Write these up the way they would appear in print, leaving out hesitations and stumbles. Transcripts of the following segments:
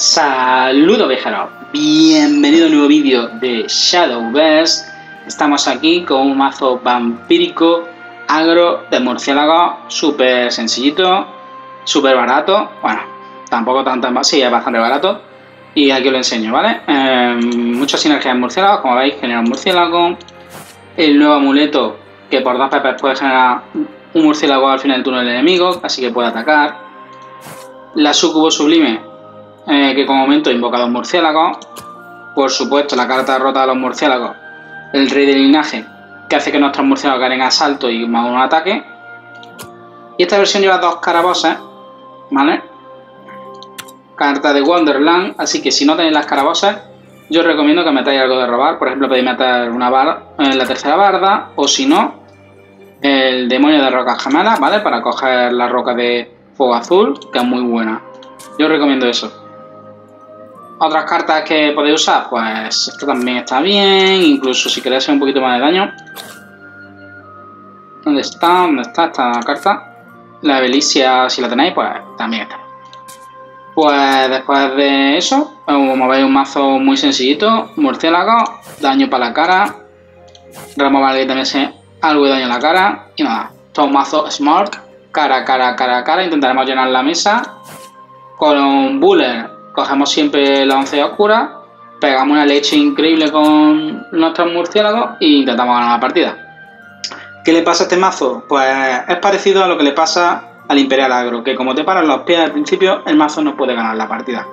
Saludos viajero, bienvenido a un nuevo vídeo de Shadowverse. Estamos aquí con un mazo vampírico agro de murciélago, súper sencillito, súper barato. Bueno, tampoco tanto, sí, es bastante barato. Y aquí os lo enseño, ¿vale? Muchas sinergias en murciélagos, como veis, genera un murciélago. El nuevo amuleto, que por 2 pepes puede generar un murciélago al final del turno del enemigo, así que puede atacar. La sucubo sublime, que con aumento invoca a los murciélagos. Por supuesto, la carta rota de los murciélagos. El rey del linaje, que hace que nuestros murciélagos ganen asalto y más un ataque. Y esta versión lleva 2 caraboses, ¿vale? Carta de Wonderland, así que si no tenéis las carabosas, yo os recomiendo que metáis algo de robar. Por ejemplo, podéis meter una barda en la tercera barda, o si no, el demonio de rocas gemelas, ¿vale? Para coger la roca de fuego azul, que es muy buena. Yo os recomiendo eso. Otras cartas que podéis usar, pues esta también está bien, incluso si queréis hacer un poquito más de daño. ¿Dónde está? ¿Dónde está esta carta? La Belicia, si la tenéis, pues también está. Pues después de eso, como veis, un mazo muy sencillito, murciélago, daño para la cara, remover que también hace algo de daño a la cara, y nada, todo un mazo smart, cara, intentaremos llenar la mesa, con un buller cogemos siempre la once oscura, pegamos una leche increíble con nuestros murciélagos e intentamos ganar la partida. ¿Qué le pasa a este mazo? Pues es parecido a lo que le pasa al Imperial Agro, que como te paran los pies al principio, el mazo no puede ganar la partida.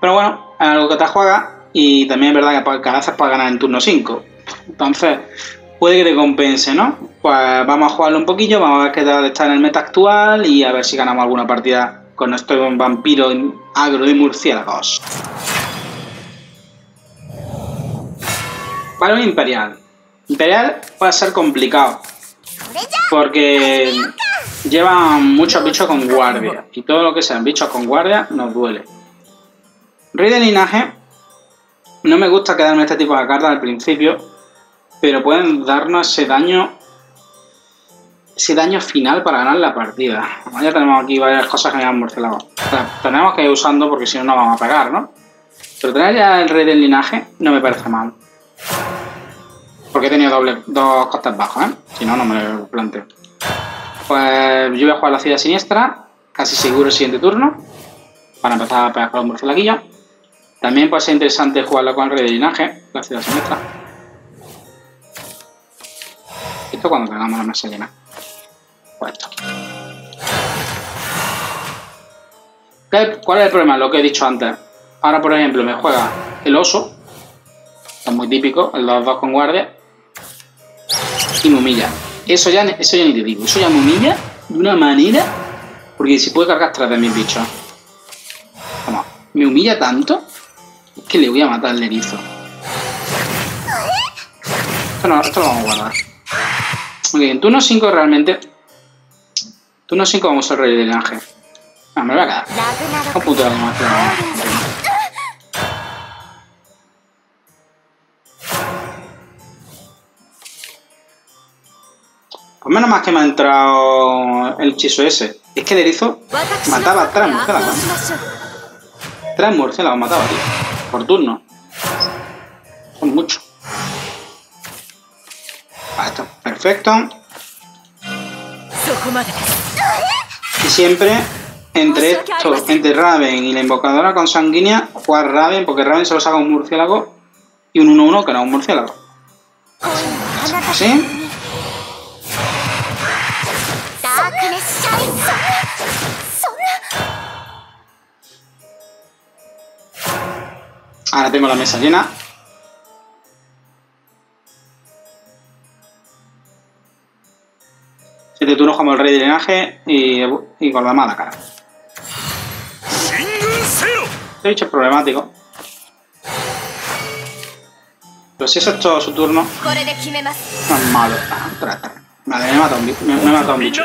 Pero bueno, es algo que te juega y también es verdad que a veces puedes ganar en turno 5. Entonces, puede que te compense, ¿no? Pues vamos a jugarlo un poquillo, vamos a ver qué tal está en el meta actual y a ver si ganamos alguna partida con nuestro vampiro agro de murciélagos. Para un Imperial. Imperial puede ser complicado, porque llevan muchos bichos con guardia, y todo lo que sean bichos con guardia nos duele. Rey de linaje, no me gusta quedarme este tipo de cartas al principio, pero pueden darnos ese daño final para ganar la partida. Ya tenemos aquí varias cosas que generan murciélagos. Tenemos que ir usando porque si no, no vamos a pegar, ¿no? Pero tener ya el rey del linaje no me parece mal, porque he tenido dos costes bajos, ¿eh? Si no, no me lo planteo. Pues yo voy a jugar la ciudad siniestra, casi seguro el siguiente turno, para empezar a pegar con los murciélagos. También puede ser interesante jugarla con el rey de linaje, la ciudad siniestra. Esto cuando tengamos la mesa llena. Pues esto. ¿Cuál es el problema? Lo que he dicho antes. Ahora, por ejemplo, me juega el oso, que es muy típico, los dos con guardia, y me humilla. Eso ya ni te digo, eso ya me humilla de una manera, porque si puede cargar 3 de mis bichos. Vamos, me humilla tanto que le voy a matar el erizo. Bueno, esto lo vamos a guardar. Ok, en turno 5 realmente. Turno 5 vamos al rey del ángel. Ah, me lo voy a quedar. Oh, puto, la vamos a quedar. Pues menos más que me ha entrado el hechizo ese. Es que el erizo mataba a 3 murciélagos. 3 murciélagos mataba, tío. Por turno. Son muchos. Vale, esto es perfecto. Y siempre entre esto, entre Raven y la invocadora con sanguínea, jugar Raven, porque Raven solo saca un murciélago y un 1-1 que no es un murciélago. Así. Ahora tengo la mesa llena. Este turno como el rey de drenaje y con la mala cara. Este bicho es problemático. Pero si eso es todo su turno, no es malo. Vale, me he matado un bicho.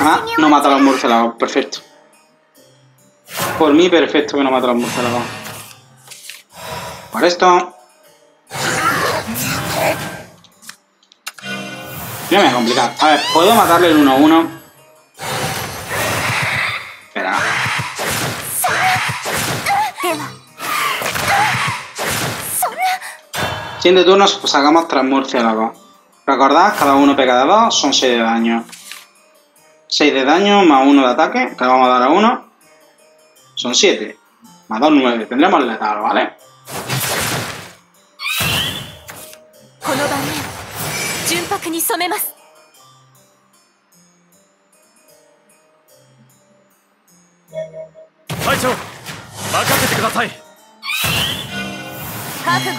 Ah, no mata a los murciélagos, perfecto. Por mí, perfecto que no mata a los murciélagos. Por esto. Ya me voy a complicar. A ver, puedo matarle el 1-1. Espera. Si en de turno sacamos 3 murciélagos. Recordad, cada uno pega de 2, son 6 de daño. 6 de daño más 1 de ataque, que le vamos a dar a 1. Son 7. Más 2, 9. Tendremos letal, ¿vale?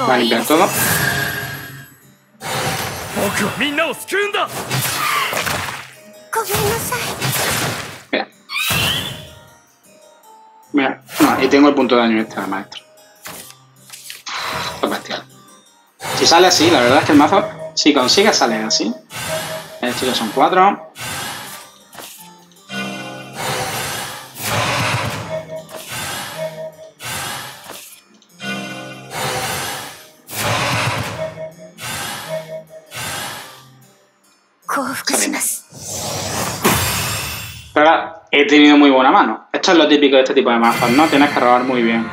Va a limpiar todo. Mira. Mira. No, y tengo el punto de daño extra, maestro. Esto es bestial. Si sale así, la verdad es que el mazo, si consigue, sale así. Estos ya son 4. Pero he tenido muy buena mano. Esto es lo típico de este tipo de mazos, ¿no? Tienes que robar muy bien.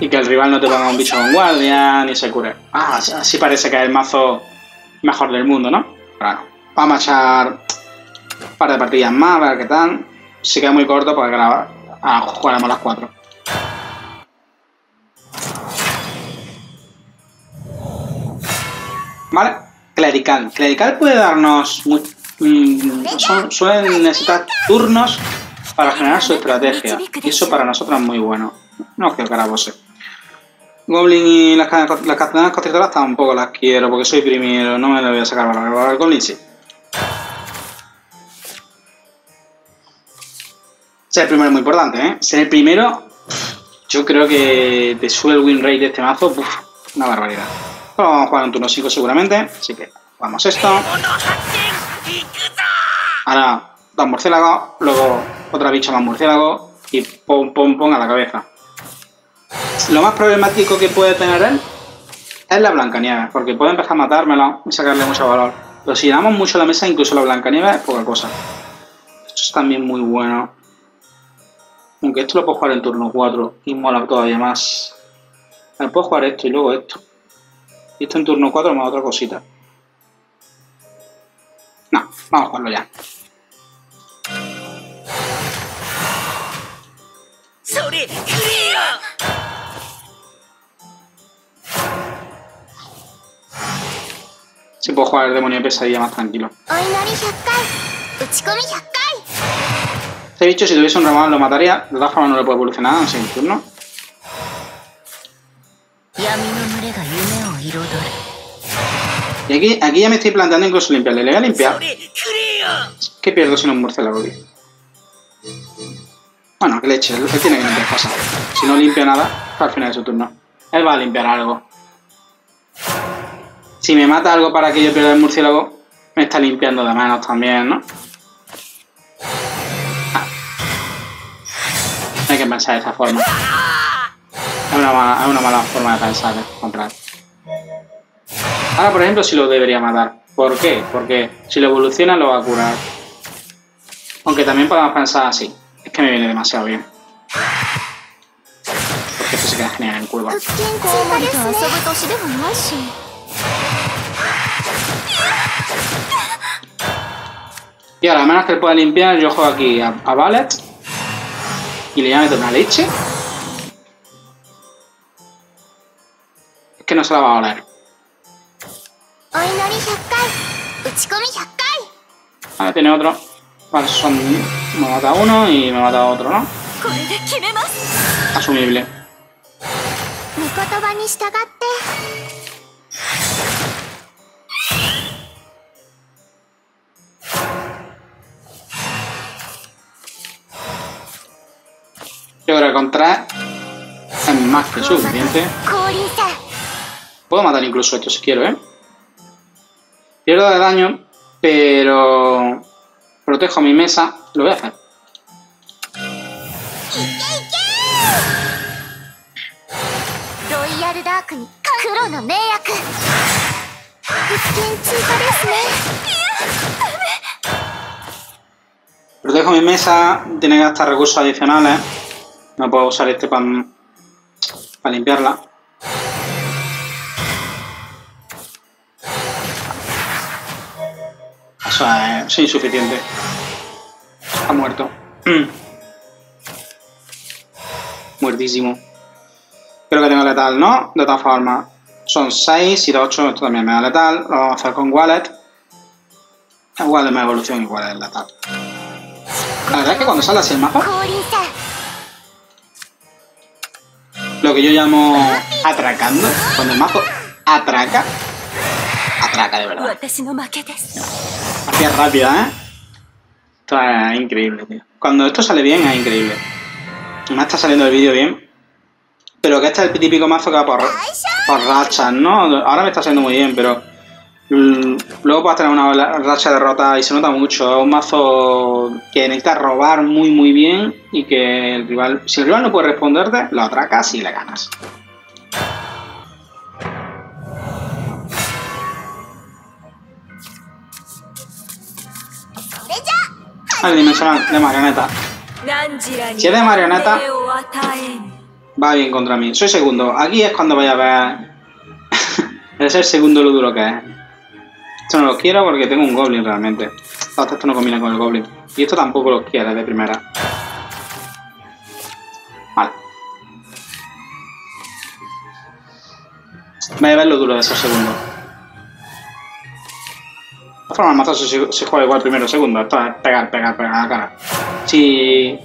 Y que el rival no te ponga un bicho con guardia, ni se cure. Ah, así parece que es el mazo mejor del mundo, ¿no? Claro. Vamos a echar un par de partidas más, a ver qué tal. Si queda muy corto, pues grabar. Ah, jugaremos las 4. Vale. Clerical. Clerical puede darnos... suelen necesitar turnos para generar su estrategia. Y eso para nosotros es muy bueno. No quiero Carabose. Goblin y las cadenas constrictoras tampoco las quiero porque soy primero. No me las voy a sacar para el Goblin, sí. Ser el primero es muy importante, ¿eh? Ser el primero, yo creo que te sube el win rate de este mazo. Una barbaridad. Pero vamos a jugar en turno 5 seguramente. Así que vamos esto. Ahora, 2 murciélagos, luego otra bicha más murciélago y pum, pum, pum a la cabeza. Lo más problemático que puede tener él es la Blancanieves, porque puede empezar a matármela y sacarle mucho valor. Pero si damos mucho a la mesa, incluso la Blancanieves es poca cosa. Esto es también muy bueno. Aunque esto lo puedo jugar en turno 4 y mola todavía más. Ahora puedo jugar esto y luego esto. Y esto en turno 4 más otra cosita. No, vamos a jugarlo ya. Si puedo jugar el demonio de pesadilla más tranquilo. Este bicho, si tuviese un ramón, lo mataría. De todas formas, no lo puedo evolucionar en el siguiente turno. Y aquí ya me estoy planteando incluso limpiarle. Le voy a limpiar. ¿Qué pierdo si no un murciélago aquí? Bueno, que leche, él tiene que limpiar cosas. Si no limpia nada, al final de su turno. Él va a limpiar algo. Si me mata algo para que yo pierda el murciélago, me está limpiando de manos también, ¿no? Ah. Hay que pensar de esa forma. Es una mala forma de pensar, de comprar. Ahora, por ejemplo, sí lo debería matar. ¿Por qué? Porque si lo evoluciona lo va a curar. Aunque también podemos pensar así. Es que me viene demasiado bien. Porque esto se queda genial en curva. Y ahora, a menos que él pueda limpiar, yo juego aquí a Ballet. Y le meto una leche. Es que no se la va a oler. Vale, tiene otro. Vale, son... me mata uno y me mata otro, ¿no? Asumible. Yo creo que contra es más que suficiente. Puedo matar incluso esto si quiero, ¿eh? Pierdo de daño, pero protejo mi mesa. Lo voy a hacer. Protejo mi mesa, tiene que gastar recursos adicionales. No puedo usar este para limpiarla. O sea, es insuficiente. Ha muerto. Muertísimo. Creo que tengo letal, ¿no? De todas formas. Son 6 y 8. Esto también me da letal. Lo vamos a hacer con Wallet. El Wallet me evoluciona igual es letal. La verdad es que cuando sale así el mapa, lo que yo llamo atracando, cuando el mazo atraca, atraca de verdad. Hacía rápida, ¿eh? Esto es increíble, tío. Cuando esto sale bien es increíble. Me está saliendo el vídeo bien. Pero que este es el típico mazo que va por rachas, ¿no? Ahora me está saliendo muy bien, pero luego puedes tener una racha de derrota y se nota mucho. Es un mazo que necesita robar muy muy bien y que el rival, si el rival no puede responderte, lo atracas y le ganas. Al dimensional de marioneta. Si es de marioneta, va bien contra mí. Soy segundo. Aquí es cuando vaya a ver. Debe ser segundo lo duro que es. Esto no lo quiero porque tengo un Goblin realmente. Esto no combina con el Goblin. Y esto tampoco lo quiero de primera. Vale. Voy a ver lo duro de esos segundos. De forma, el mazo se juega igual primero o segundo. Esto es pegar, pegar, pegar a la cara. Si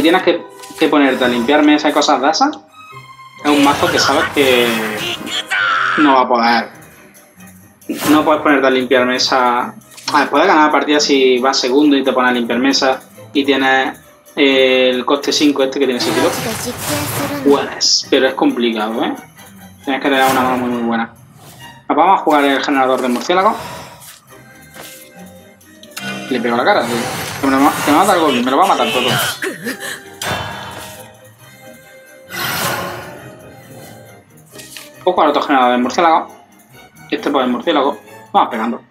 tienes que ponerte a limpiarme esas cosas de esas, es un mazo que sabes que no va a poder. No puedes ponerte a limpiar mesa. A ver, puedes ganar la partida si vas segundo y te pones a limpiar mesa y tienes el coste 5 este que tiene 6 kilos. Buenas, pero es complicado, ¿eh? Tienes que tener una mano muy muy buena. Vamos a jugar el generador de murciélago. Le pego la cara, tío. Que me mata el goblin, me lo va a matar todo. Puedo jugar otro generador de murciélago. Este por el murciélago. Vamos pegando.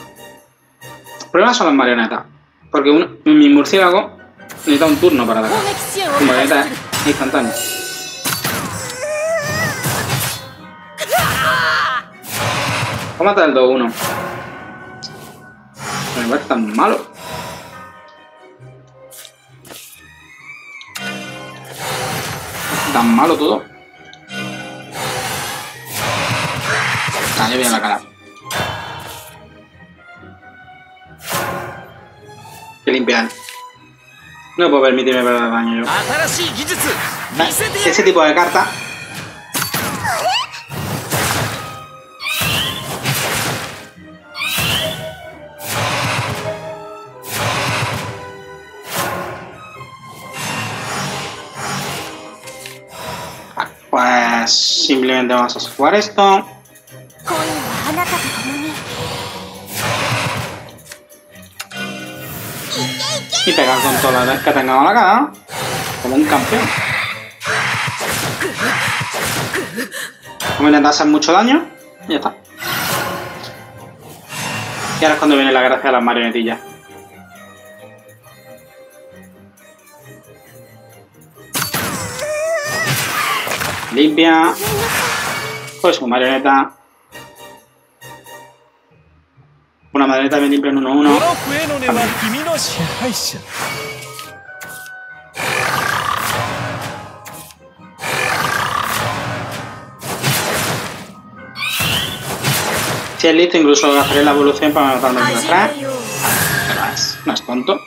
El problema son las marionetas. Porque mi murciélago necesita un turno para atacar. Mi marioneta es instantánea. Voy a matar el 2-1. Me parece tan malo. Tan malo todo. Le voy a la cara. Que limpiar. No puedo permitirme perder daño yo. Ese tipo de carta. Pues simplemente vamos a jugar esto. Y pegar con todas las que tengamos la cara, ¿no? Como un campeón. Vamos a intentar hacer mucho daño y ya está. Y ahora es cuando viene la gracia de las marionetillas. Limpia. Pues su marioneta. Una marioneta bien limpia en 1-1. Si es listo, incluso gastaré la evolución para matarme el detrás. Pero no es tonto.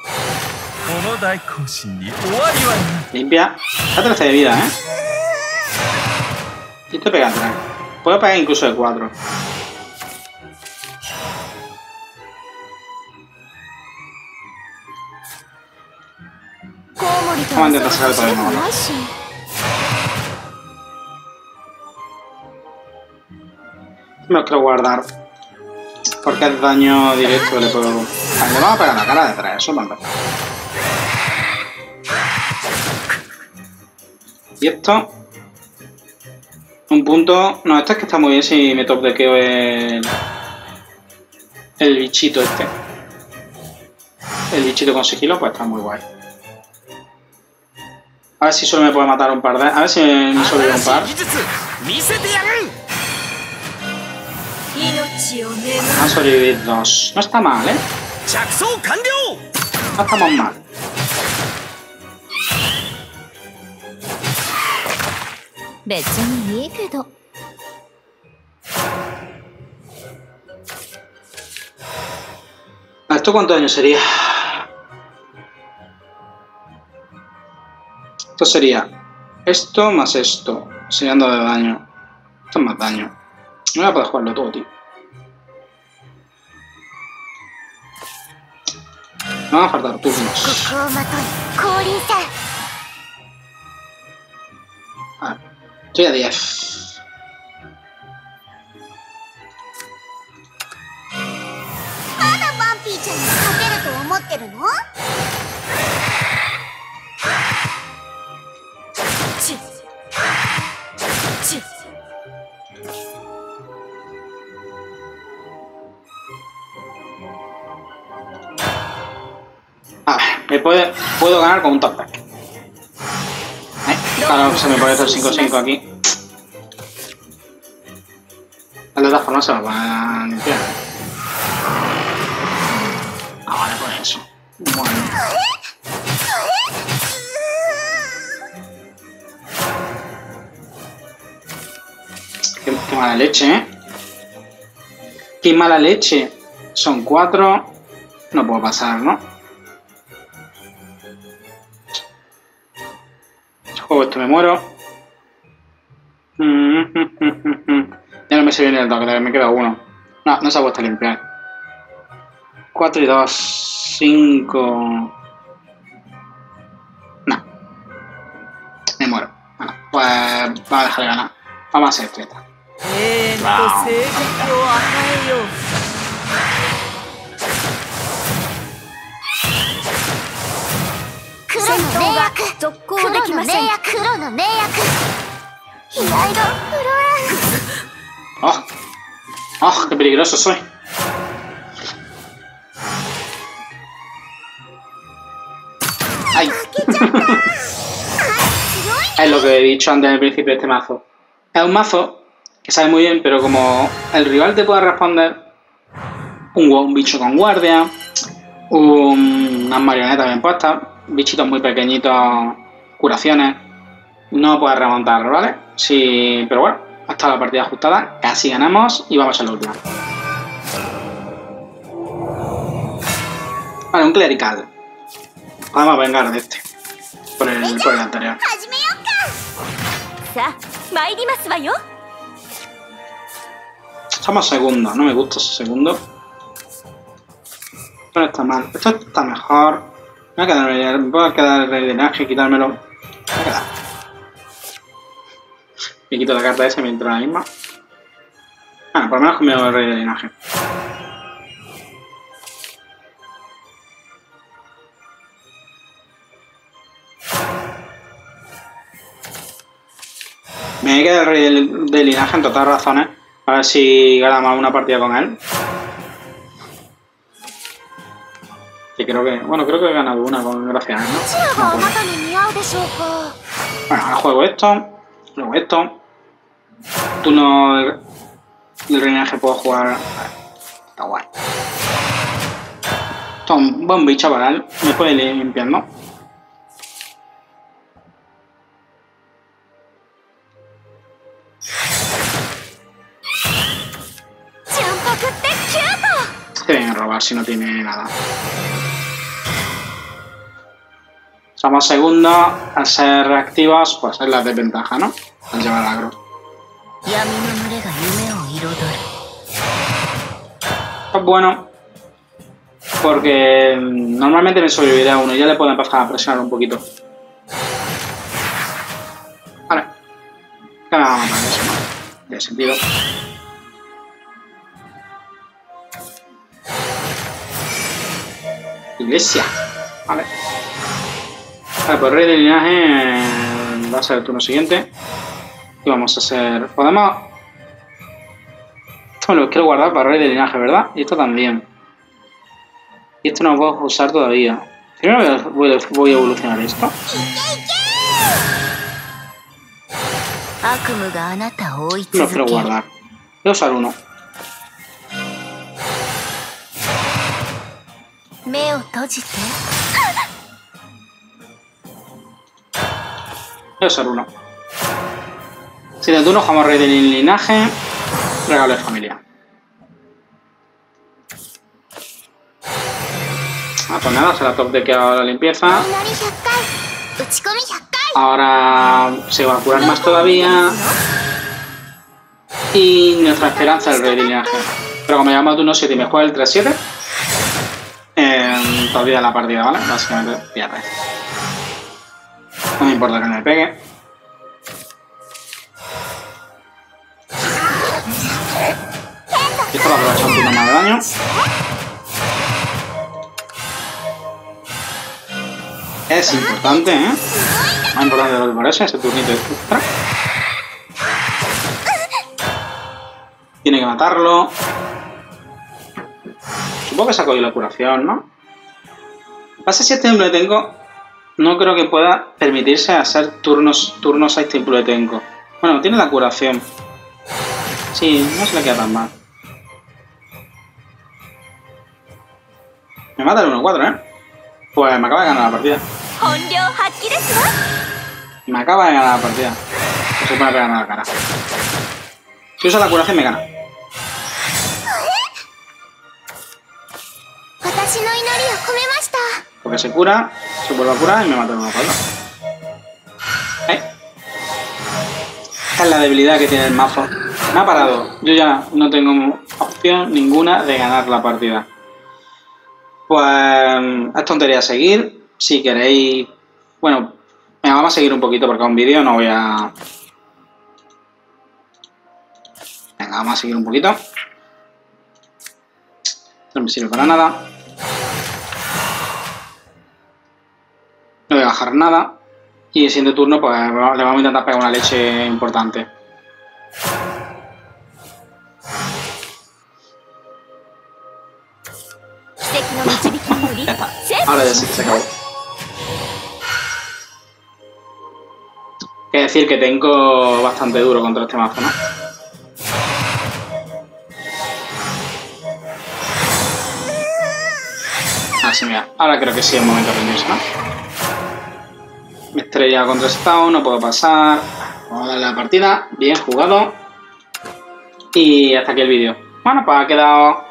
Limpia. La 13 de vida, ¿eh? Y esto pega atrás. Puedo pegar incluso de 4. Vamos a intentar sacar el problema ahora. Me lo quiero guardar. Porque es daño directo le puedo. Le vamos a pegar la cara detrás, eso manda. Y esto. Un punto. No, esto es que está muy bien si me top dequeo el bichito este. El bichito con sigilo, pues está muy guay. A ver si solo me puede matar un par de... A ver si me sobrevive un par. Van a sobrevivir dos. No está mal, ¿eh? No estamos mal. ¿Esto cuánto daño sería? Esto sería esto más esto. Serían dos de daño. Esto es más daño. No voy a poder jugarlo todo, tío. No van a faltar turnos. Vale. Estoy a 10. A ver, me puedo ganar con un top pack. Claro, se me puede hacer 5-5 aquí. De todas formas se lo van a limpiar. Ah, vale, con eso. Bueno. Qué mala leche, ¿eh? Qué mala leche. Son 4. No puedo pasar, ¿no? Juego esto, me muero. Ya no me sirve ni el toque, me queda uno. No, no se ha puesto a limpiar. 4 y 2, 5. No. Me muero. Bueno, pues vamos a dejar de ganar. Vamos a hacer esto. ¡Oh! ¡Oh! ¡Qué peligroso soy! ¡Ay! Es lo que he dicho antes al principio de este mazo. Es un mazo que sabe muy bien, pero como el rival te puede responder, un bicho con guardia, unas marionetas bien puestas, bichitos muy pequeñitos, curaciones, no puedes remontar, ¿vale? Sí, pero bueno, hasta la partida ajustada, casi ganamos y vamos a la última. Vale, un clerical. Vamos a vengar de este, por el anterior. Somos segundos, no me gusta ese segundo. Pero está mal, esto está mejor. Me voy a quedar el rellenaje, quitármelo. Me voy a quedar. Me quito la carta esa y me entra la misma. Bueno, por lo menos conmigo el rellenaje. Me queda el rey de linaje en todas razones. A ver si ganamos una partida con él. Que creo que... Bueno, creo que he ganado una con gracias, ¿no? No puedo. Bueno, ahora juego esto. Luego esto. Tú no... El reinaje puedo jugar... Vale. Está guay. Esto es un buen bicho para él. Me puede ir limpiando. Te vienen a robar si no tiene nada. Somos segundos, al ser reactivos, pues es la desventaja, ¿no? Al llevar al agro. Pues bueno, porque normalmente me sobrevivirá uno y ya le puedo empezar a presionar un poquito. Vale. Ya me va a matar eso, ¿no? Tiene sentido. Iglesia. Vale. Vale, pues rey de linaje va a ser el turno siguiente. Y vamos a hacer... Podemos... Esto me lo quiero guardar para rey de linaje, ¿verdad? Y esto también. Y esto no lo puedo usar todavía. Primero voy a evolucionar esto. No quiero guardar. Voy a usar uno. Si de turno, jamás rey del linaje. Regalo de familia. Ah, pues nada, se la top de que ahora la limpieza. Ahora se va a curar más todavía. Y nuestra esperanza del rey de linaje. Pero como me llama turno 7 y me juega el 3-7, todavía la partida, ¿vale? Básicamente pierde. No me importa que no le pegue. Esto va a aprovechar un poquito más de daño. Es importante, ¿eh? Más importante de lo que parece, ese turnito extra. Tiene que matarlo. Supongo que saco yo la curación, ¿no? Pase 7 templo de Tenko. No creo que pueda permitirse hacer turnos 6 templo de Tenko. Bueno, tiene la curación. Sí, no se le queda tan mal. Me mata el 1-4, ¿eh? Pues me acaba de ganar la partida. No se puede pegar nada a la cara. Si uso la curación me gana. Porque se cura, se vuelve a curar y me mata el 1-4. ¿Eh? Esta es la debilidad que tiene el mazo. Me ha parado. Yo ya no tengo opción ninguna de ganar la partida. Pues es tontería seguir. Si queréis, bueno, vamos a seguir un poquito porque a un vídeo no voy a... Venga, vamos a seguir un poquito. No me sirve para nada. No voy a bajar nada. Y el siguiente turno pues le vamos a intentar pegar una leche importante. Ahora ya sí que se acabó. Es decir, que tengo bastante duro contra este mazo, ¿no? Así, mira. Ahora creo que sí es el momento de rendirse, ¿no? Me estrella contra Stone, no puedo pasar. Vamos a darle la partida. Bien jugado. Y hasta aquí el vídeo. Bueno, pues ha quedado...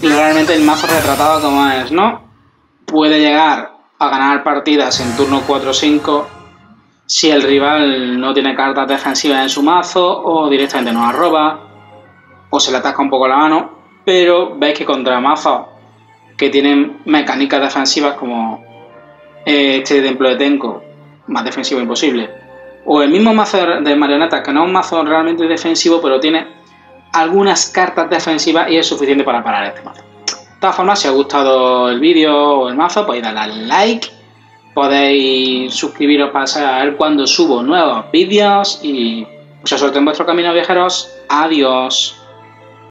Realmente el mazo retratado como es, ¿no? Puede llegar a ganar partidas en turno 4-5 si el rival no tiene cartas defensivas en su mazo o directamente nos arroba o se le atasca un poco la mano, pero veis que contra mazos que tienen mecánicas defensivas como este templo de Tenko, más defensivo imposible, o el mismo mazo de marionetas, que no es un mazo realmente defensivo pero tiene algunas cartas defensivas y es suficiente para parar este mazo. De todas formas, si os ha gustado el vídeo o el mazo, podéis darle al like, podéis suscribiros para saber cuando subo nuevos vídeos y mucha suerte en vuestro camino, viajeros. Adiós.